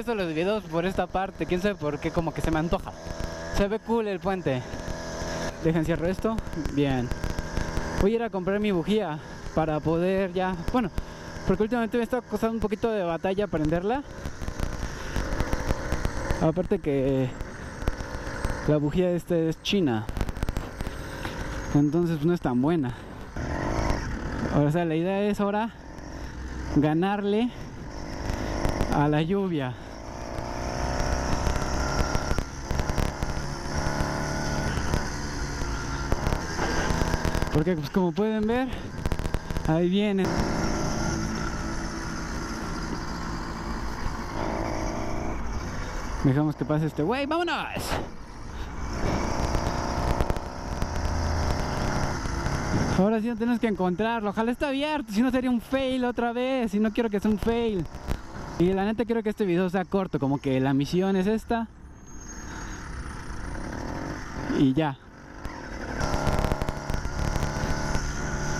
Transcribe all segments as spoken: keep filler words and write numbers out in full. empiezo los videos por esta parte, quién sabe por qué, como que se me antoja. Se ve cool el puente. Dejen cierro esto, bien. Voy a ir a comprar mi bujía para poder ya, bueno, porque últimamente me está costando un poquito de batalla prenderla. Aparte que la bujía esta es china, entonces no es tan buena. O sea, la idea es ahora ganarle a la lluvia. Porque pues como pueden ver, ahí viene. Dejamos que pase este güey, vámonos. Ahora sí no tenemos que encontrarlo, ojalá esté abierto, si no sería un fail otra vez, y no quiero que sea un fail. Y la neta quiero que este video sea corto, como que la misión es esta y ya.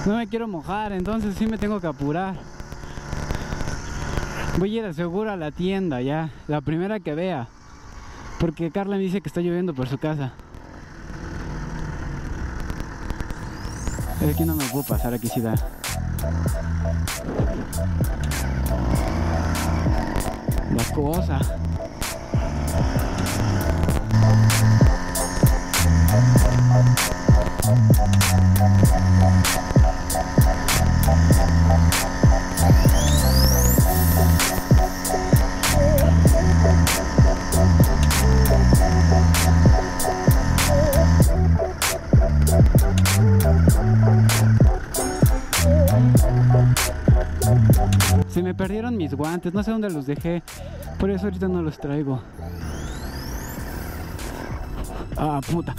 No me quiero mojar, entonces sí me tengo que apurar. Voy a ir seguro a la tienda ya, la primera que vea, porque Carla me dice que está lloviendo por su casa. Es que no me puedo pasar aquí, sí da. La cosa. Se me perdieron mis guantes, no sé dónde los dejé, por eso ahorita no los traigo. Ah, puta.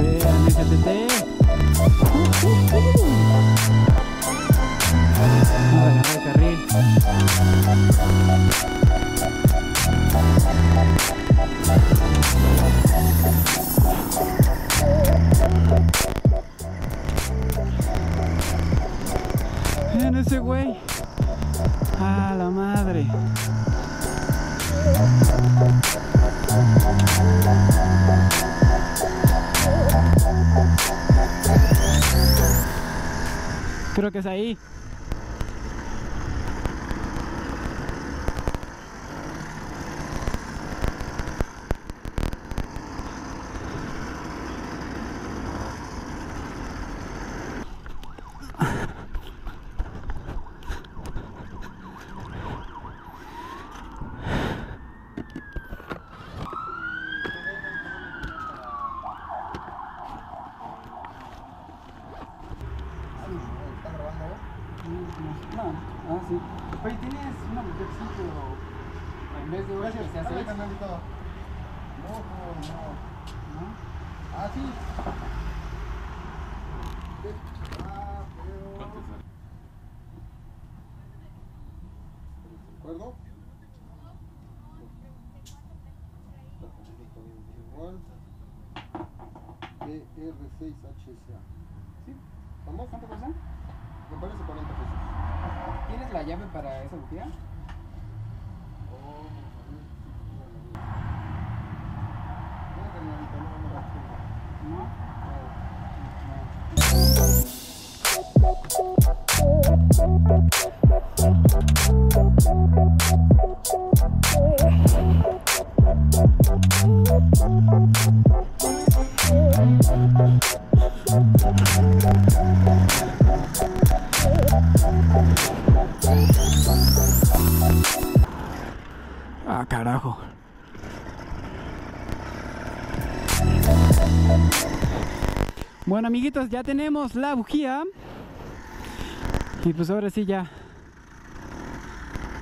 Vean, déjate. Uh, uh, uh. No voy a dejar el carril. Vean ese güey. Ah, la madre. Creo que es ahí. Oye, ¿tienes una protección pero en vez de gracias, se hace? No, no, no. Ah, sí. Ah, pero... ¿de acuerdo? Igual. B R seis H S A. ¿Sí? ¿Estamos? ¿Cuánto pasa? Me parece cuarenta pesos. ¿Tienes la llave para esa bujía? Ah, carajo. Bueno, amiguitos, ya tenemos la bujía. Y pues ahora sí ya.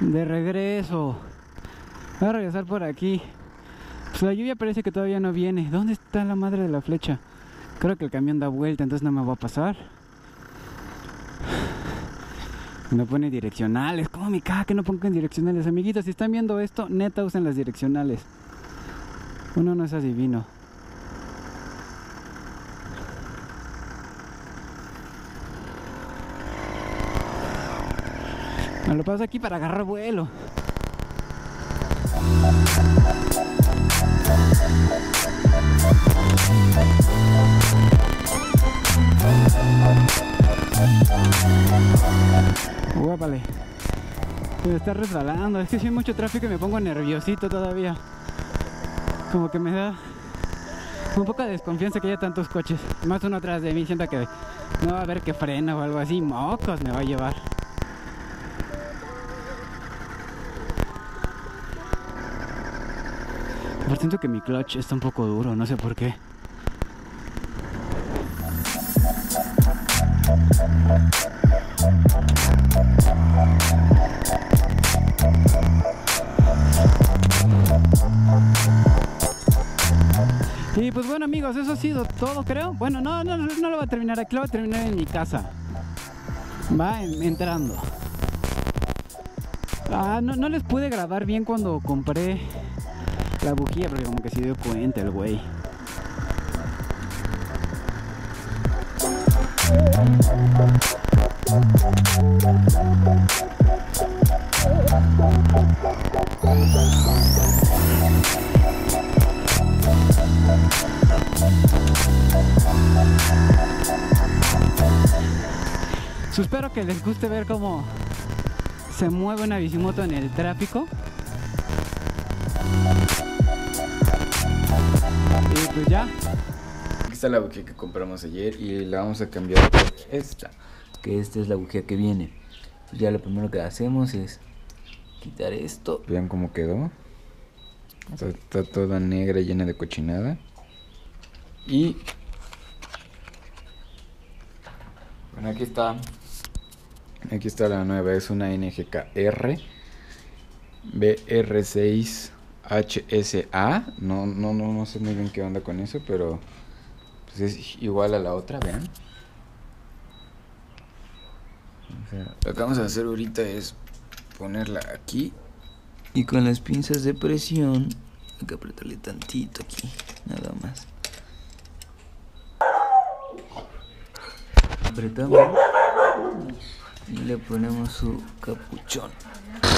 De regreso. Voy a regresar por aquí. Pues la lluvia parece que todavía no viene. ¿Dónde está la madre de la flecha? Creo que el camión da vuelta, entonces no me va a pasar. Me pone direccionales, como me caga que no pongan direccionales. Amiguitos, si están viendo esto, neta usen las direccionales. Uno no es adivino. Me lo paso aquí para agarrar vuelo. Guápale. Me está resbalando. Es que si hay mucho tráfico y me pongo nerviosito todavía. Como que me da un poco de desconfianza que haya tantos coches. Más uno atrás de mí, siento que no va a haber que frena o algo así. Mocos me va a llevar. Pero siento que mi clutch está un poco duro, no sé por qué. Y pues bueno amigos, eso ha sido todo creo. Bueno, no, no, no lo voy a terminar aquí, lo voy a terminar en mi casa. Va entrando. Ah, no, no les pude grabar bien cuando compré la bujía porque como que se dio cuenta el güey. Espero que les guste ver cómo se mueve una bicimoto en el tráfico. Y pues ya. Aquí está la bujía que compramos ayer y la vamos a cambiar por esta. Que esta es la bujía que viene. Ya lo primero que hacemos es quitar esto. Vean cómo quedó. Está, está toda negra, llena de cochinada. Y bueno, aquí está. Aquí está la nueva, es una N G K R B R seis H S A. No, no, no, no sé muy bien qué onda con eso, pero pues es igual a la otra, vean. Lo que vamos a hacer ahorita es ponerla aquí. Y con las pinzas de presión hay que apretarle tantito aquí, nada más. Apretamos y le ponemos su capuchón.